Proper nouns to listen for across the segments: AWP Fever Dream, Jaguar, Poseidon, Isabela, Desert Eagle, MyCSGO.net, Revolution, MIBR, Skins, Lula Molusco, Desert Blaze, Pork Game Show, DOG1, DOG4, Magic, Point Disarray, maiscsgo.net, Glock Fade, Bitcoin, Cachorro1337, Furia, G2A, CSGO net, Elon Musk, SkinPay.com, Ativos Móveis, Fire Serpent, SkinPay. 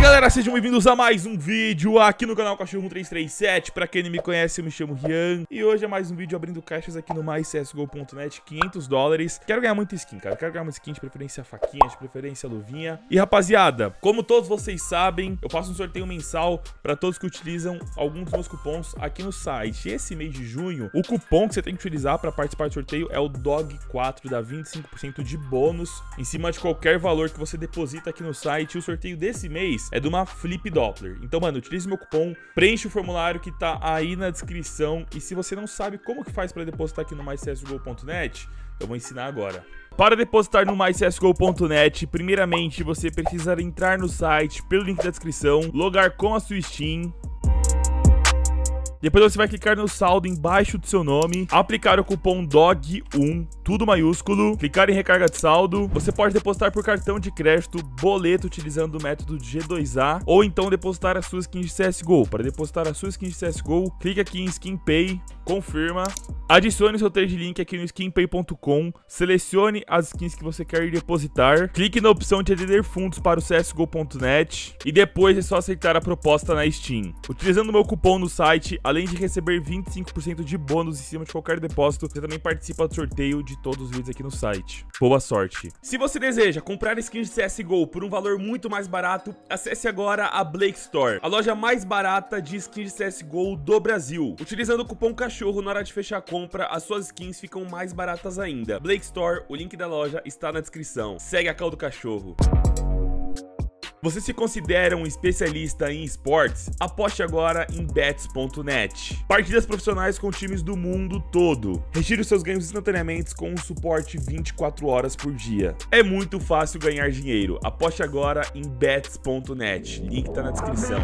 aí galera, sejam bem-vindos a mais um vídeo aqui no canal Cachorro1337. Pra quem não me conhece, eu me chamo Rian. E hoje é mais um vídeo abrindo caixas aqui no MyCSGO.net, $500. Quero ganhar muita skin, cara, quero ganhar muita skin, de preferência faquinha, de preferência luvinha. E rapaziada, como todos vocês sabem, eu faço um sorteio mensal pra todos que utilizam alguns dos meus cupons aqui no site. Esse mês de junho, o cupom que você tem que utilizar pra participar do sorteio é o DOG4, dá 25% de bônus em cima de qualquer valor que você deposita aqui no site. O sorteio desse mês é de uma Flip Doppler. Então, mano, utilize meu cupom, preenche o formulário que tá aí na descrição. E se você não sabe como que faz para depositar aqui no maiscsgo.net, eu vou ensinar agora. Para depositar no MyCSGO.net, primeiramente você precisa entrar no site pelo link da descrição, logar com a sua Steam. Depois você vai clicar no saldo embaixo do seu nome, aplicar o cupom DOG1, tudo maiúsculo, clicar em recarga de saldo. Você pode depositar por cartão de crédito, boleto, utilizando o método G2A, ou então depositar as suas skins de CSGO. Para depositar as suas skins de CSGO, clique aqui em SkinPay, confirma, adicione o seu trade link aqui no SkinPay.com, selecione as skins que você quer depositar, clique na opção de adquirir fundos para o CSGO.net e depois é só aceitar a proposta na Steam. Utilizando o meu cupom no site, além de receber 25% de bônus em cima de qualquer depósito, você também participa do sorteio de todos os vídeos aqui no site. Boa sorte! Se você deseja comprar skins de CSGO por um valor muito mais barato, acesse agora a Blake Store, a loja mais barata de skins de CSGO do Brasil. Utilizando o cupom CACHORRO na hora de fechar a compra, as suas skins ficam mais baratas ainda. Blake Store, o link da loja está na descrição. Segue a call do cachorro! Você se considera um especialista em esportes? Aposte agora em bets.net. Partidas profissionais com times do mundo todo. Retire os seus ganhos instantaneamente com um suporte 24 horas por dia. É muito fácil ganhar dinheiro. Aposte agora em bets.net. Link tá na descrição.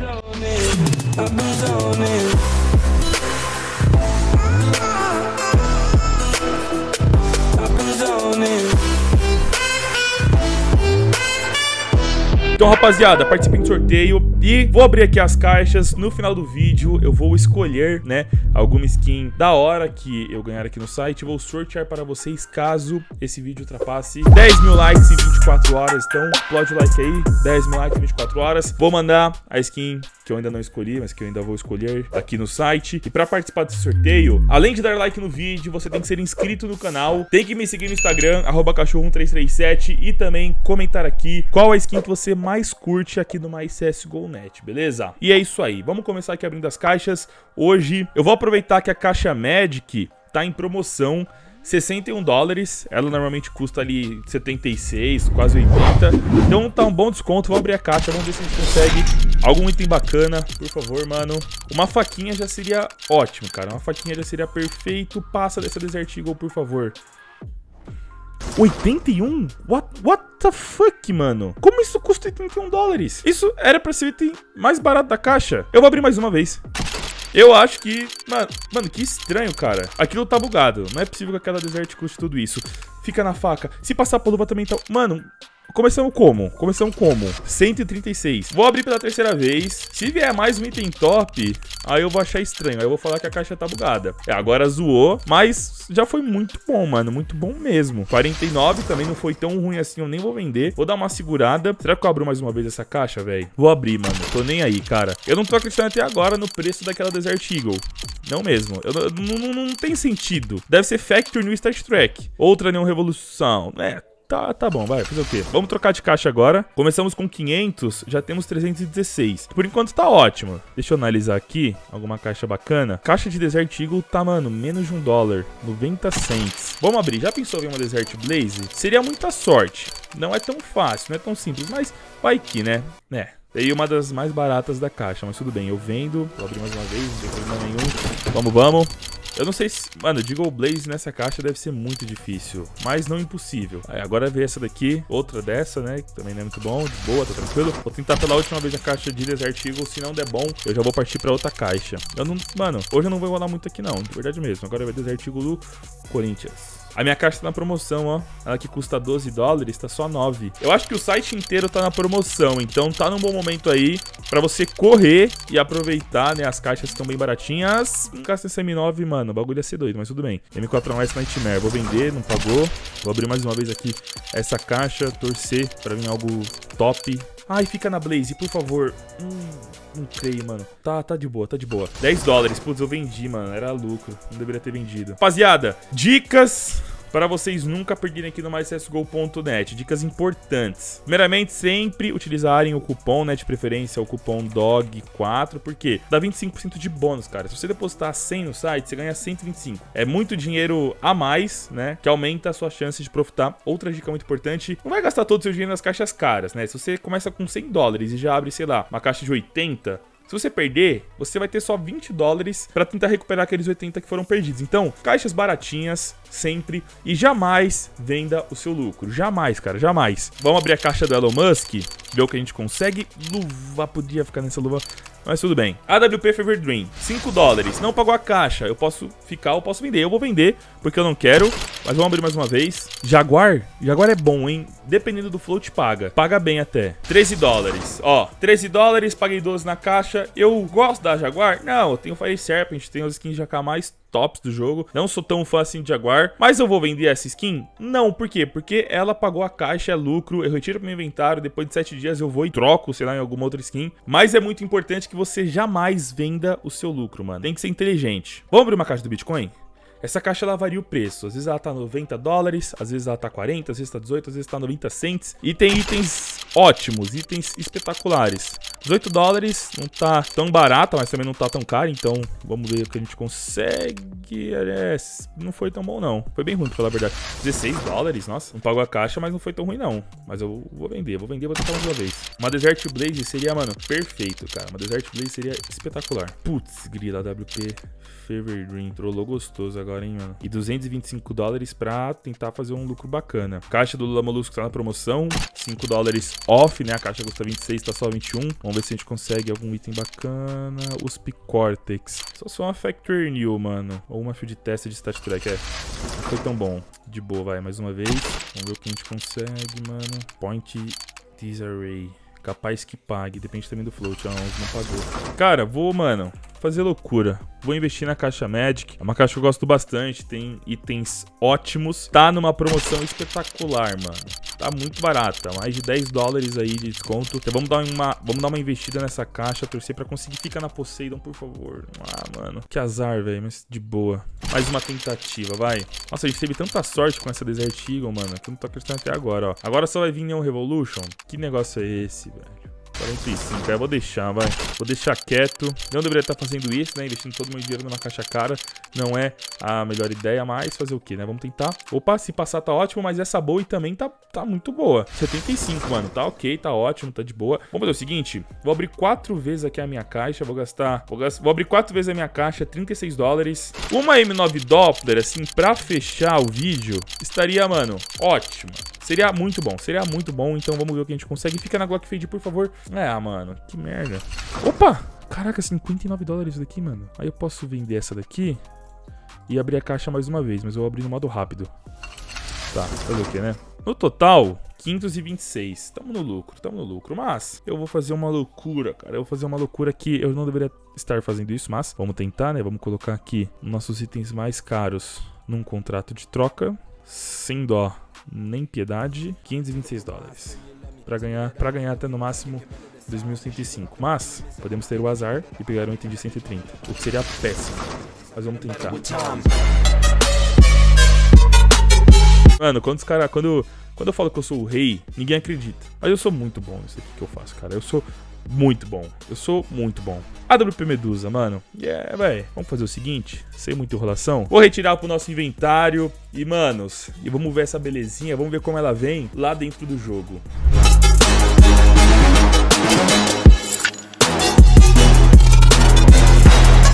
Então, rapaziada, participem do sorteio e vou abrir aqui as caixas. No final do vídeo eu vou escolher, né, alguma skin da hora que eu ganhar aqui no site. Vou sortear para vocês caso esse vídeo ultrapasse 10 mil likes em 24 horas. Então, explode o like aí, 10 mil likes em 24 horas. Vou mandar a skin que eu ainda não escolhi, mas que eu ainda vou escolher aqui no site. E para participar desse sorteio, além de dar like no vídeo, você tem que ser inscrito no canal, tem que me seguir no Instagram, @cachorro1337, e também comentar aqui qual a skin que você mais curte aqui no MyCSGO.net, beleza? E é isso aí, vamos começar aqui abrindo as caixas. Hoje eu vou aproveitar que a caixa Magic tá em promoção, $61, ela normalmente custa ali 76, quase 80, então tá um bom desconto. Vou abrir a caixa, vamos ver se a gente consegue algum item bacana. Por favor, mano, uma faquinha já seria ótimo, cara, uma faquinha já seria perfeito. Passa dessa Desert Eagle, por favor. 81? What the fuck, mano? Como isso custa $81? Isso era pra ser o item mais barato da caixa. Eu vou abrir mais uma vez. Eu acho que... Mano, que estranho, cara. Aquilo tá bugado. Não é possível que aquela Desert custe tudo isso. Fica na faca. Se passar por luva também tá... Mano... Começamos como? Começamos como? 136. Vou abrir pela terceira vez. Se vier mais um item top, aí eu vou achar estranho. Aí eu vou falar que a caixa tá bugada. É, agora zoou, mas já foi muito bom, mano. Muito bom mesmo. 49 também não foi tão ruim assim. Eu nem vou vender. Vou dar uma segurada. Será que eu abro mais uma vez essa caixa, velho? Vou abrir, mano. Tô nem aí, cara. Eu não tô acreditando até agora no preço daquela Desert Eagle. Não mesmo. Não tem sentido. Deve ser Factory New Star Trek. Outra Neon Revolução, né? Tá bom, vai, fazer o quê? Vamos trocar de caixa agora. Começamos com 500, já temos 316. Por enquanto tá ótimo. Deixa eu analisar aqui, alguma caixa bacana. Caixa de Desert Eagle tá, mano, menos de $1, 90 cents. Vamos abrir, já pensou em uma Desert Blaze? Seria muita sorte, não é tão fácil, não é tão simples, mas vai que, né? É, daí uma das mais baratas da caixa, mas tudo bem, eu vendo. Vou abrir mais uma vez, não tem problema nenhum. Vamos. Eu não sei se... Mano, Desert Blaze nessa caixa deve ser muito difícil, mas não impossível. Aí, agora veio essa daqui, outra dessa, né? Que também não é muito bom, de boa, tá tranquilo. Vou tentar pela última vez a caixa de Desert Eagle. Se não der bom, eu já vou partir pra outra caixa. Eu não... Mano, hoje eu não vou enrolar muito aqui não, de verdade mesmo. Agora vai Desert Eagle do Corinthians. A minha caixa tá na promoção, ó. Ela que custa $12, tá só 9. Eu acho que o site inteiro tá na promoção, então tá num bom momento aí pra você correr e aproveitar, né? As caixas estão bem baratinhas. Caixa SM9, mano, o bagulho ia ser doido, mas tudo bem. M4 Online Nightmare, vou vender, não pagou. Vou abrir mais uma vez aqui essa caixa, torcer pra vir algo top. Ai, fica na Blaze, por favor. Não sei, mano. Tá de boa, tá de boa. 10 dólares. Putz, eu vendi, mano. Era lucro. Não deveria ter vendido. Rapaziada, dicas para vocês nunca perderem aqui no MyCSGO.net. Dicas importantes. Primeiramente, sempre utilizarem o cupom, né, de preferência, o cupom DOG4, porque dá 25% de bônus, cara. Se você depositar 100 no site, você ganha 125. É muito dinheiro a mais, né, que aumenta a sua chance de profitar. Outra dica muito importante, não vai gastar todo o seu dinheiro nas caixas caras, né? Se você começa com 100 dólares e já abre, sei lá, uma caixa de 80, se você perder, você vai ter só 20 dólares para tentar recuperar aqueles 80 que foram perdidos. Então, caixas baratinhas sempre, e jamais venda o seu lucro. Jamais, cara, jamais. Vamos abrir a caixa do Elon Musk, ver o que a gente consegue. Luva, podia ficar nessa luva, mas tudo bem. AWP Fever Dream, 5 dólares. Não pagou a caixa, eu posso ficar, eu posso vender. Eu vou vender, porque eu não quero, mas vamos abrir mais uma vez. Jaguar é bom, hein? Dependendo do float, paga. Paga bem até. 13 dólares, ó. 13 dólares, paguei 12 na caixa. Eu gosto da Jaguar? Não, eu tenho Fire Serpent, tenho as skins de AK mais tops do jogo. Não sou tão fã assim de Jaguar. Mas eu vou vender essa skin? Não, por quê? Porque ela pagou a caixa, é lucro. Eu retiro pro meu inventário, depois de 7 dias eu vou e troco, sei lá, em alguma outra skin. Mas é muito importante que você jamais venda o seu lucro, mano. Tem que ser inteligente. Vamos abrir uma caixa do Bitcoin? Essa caixa, ela varia o preço. Às vezes ela tá 90 dólares, às vezes ela tá 40, às vezes tá 18, às vezes tá 90 cents. E tem itens ótimos, itens espetaculares. 18 dólares não tá tão barata, mas também não tá tão cara. Então, vamos ver o que a gente consegue. É, não foi tão bom, não. Foi bem ruim, pra falar a verdade. 16 dólares, nossa. Não pagou a caixa, mas não foi tão ruim, não. Mas eu vou vender, vou tentar mais uma vez. Uma Desert Blaze seria, mano, perfeito, cara. Uma Desert Blaze seria espetacular. Putz, grila, AWP Fever Dream. Trollou gostoso agora, hein, mano. E 225 dólares pra tentar fazer um lucro bacana. Caixa do Lula Molusco tá na promoção. 5 dólares off, né? A caixa custa 26, tá só 21. Vamos ver se a gente consegue algum item bacana. Os Pic Cortex. Só uma Factory New, mano. Ou uma Field Test de Stat Track. É, não foi tão bom. De boa, vai. Mais uma vez. Vamos ver o que a gente consegue, mano. Point Disarray. Capaz que pague. Depende também do float. Ah, não pagou. Cara, vou, mano, fazer loucura. Vou investir na caixa Magic. É uma caixa que eu gosto bastante. Tem itens ótimos. Tá numa promoção espetacular, mano. Tá muito barata. Mais de 10 dólares aí de desconto. Então vamos dar uma investida nessa caixa. Torcer pra conseguir. Fica na Poseidon, por favor. Ah, mano. Que azar, velho. Mas de boa. Mais uma tentativa, vai. Nossa, a gente teve tanta sorte com essa Desert Eagle, mano, que eu não tô acreditando até agora, ó. Agora só vai vir Neon Revolution. Que negócio é esse, velho? 45, eu vou deixar, vai. Vou deixar quieto. Não deveria estar fazendo isso, né? Investindo todo o meu dinheiro numa caixa cara. Não é a melhor ideia, mas fazer o quê, né? Vamos tentar. Opa, se passar tá ótimo, mas essa boa e também tá muito boa. 75, mano. Tá ok, tá ótimo, tá de boa. Vamos fazer o seguinte. Vou abrir 4 vezes aqui a minha caixa. Vou abrir 4 vezes a minha caixa, 36 dólares. Uma M9 Doppler, assim, pra fechar o vídeo, estaria, mano, ótima. Seria muito bom, seria muito bom. Então vamos ver o que a gente consegue. Fica na Glock Fade, por favor. Ah, mano, que merda. Opa! Caraca, 59 dólares isso daqui, mano. Aí eu posso vender essa daqui e abrir a caixa mais uma vez, mas eu vou abrir no modo rápido. Tá, fazer o que, né? No total, 526. Tamo no lucro. Mas eu vou fazer uma loucura, cara. Eu vou fazer uma loucura que eu não deveria estar fazendo isso, mas vamos tentar, né? Vamos colocar aqui nossos itens mais caros num contrato de troca. Sem dó nem piedade, 526 dólares. Pra ganhar até no máximo 2.105. Mas podemos ter o azar e pegar um item de 130, o que seria péssimo. Mas vamos tentar. Mano, quando eu falo que eu sou o rei, ninguém acredita. Mas eu sou muito bom nisso aqui que eu faço, cara. Eu sou muito bom. AWP Medusa, mano. Yeah, velho. Vamos fazer o seguinte, sem muita enrolação. Vou retirar pro nosso inventário. E, manos, e vamos ver essa belezinha. Vamos ver como ela vem lá dentro do jogo.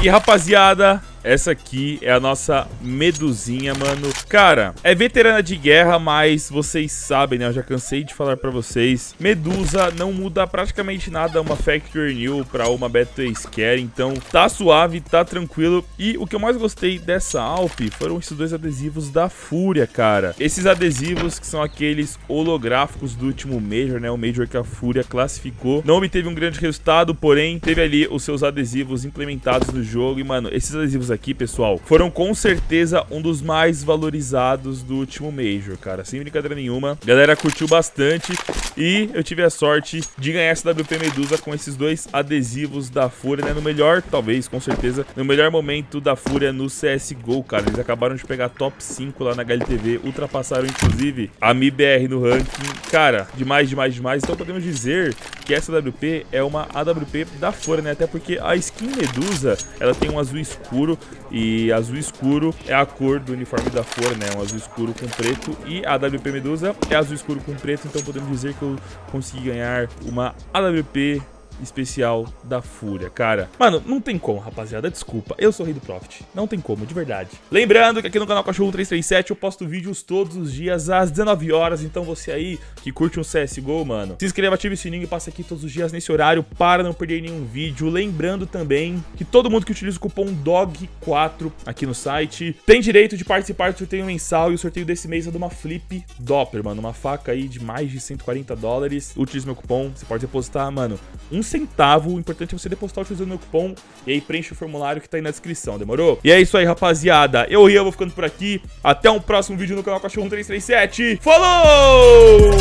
E, rapaziada, essa aqui é a nossa medusinha, mano. Cara, é veterana de guerra, mas vocês sabem, né? Eu já cansei de falar pra vocês. Medusa não muda praticamente nada. Uma Factory New pra uma Beta Scare. Então, tá suave, tá tranquilo. E o que eu mais gostei dessa AWP foram esses 2 adesivos da Furia, cara. Esses adesivos que são aqueles holográficos do último Major, né? O Major que a Furia classificou. Não obteve um grande resultado, porém, teve ali os seus adesivos implementados no jogo. E, mano, esses adesivos aqui, pessoal, foram com certeza um dos mais valorizados do último Major, cara. Sem brincadeira nenhuma. A galera curtiu bastante e eu tive a sorte de ganhar essa AWP Medusa com esses dois adesivos da Furia, né? No melhor, talvez, com certeza, no melhor momento da Furia no CSGO, cara. Eles acabaram de pegar top 5 lá na HLTV, ultrapassaram, inclusive, a MIBR no ranking. Cara, demais, demais, demais. Então podemos dizer que essa AWP é uma AWP da Furia, né? Até porque a skin Medusa, ela tem um azul escuro, e azul escuro é a cor do uniforme da Furia, né? Um azul escuro com preto, e a AWP Medusa é azul escuro com preto, então podemos dizer que eu consegui ganhar uma AWP especial da Furia, cara. Mano, não tem como, rapaziada, desculpa. Eu sou o rei do Profit, não tem como, de verdade. Lembrando que aqui no canal Cachorro1337 eu posto vídeos todos os dias às 19 horas. Então você aí que curte um CSGO, mano, se inscreva, ative o sininho e passa aqui todos os dias nesse horário para não perder nenhum vídeo. Lembrando também que todo mundo que utiliza o cupom DOG4 aqui no site tem direito de participar do sorteio mensal, e o sorteio desse mês é de uma Flip Doppler, mano, uma faca aí de mais de 140 dólares. Utilize meu cupom, você pode depositar, mano, um centavo, o importante é você depositar utilizando o meu cupom, e aí preenche o formulário que tá aí na descrição, demorou? E é isso aí, rapaziada, eu e eu vou ficando por aqui, até um próximo vídeo no canal Cachorro1337, falou!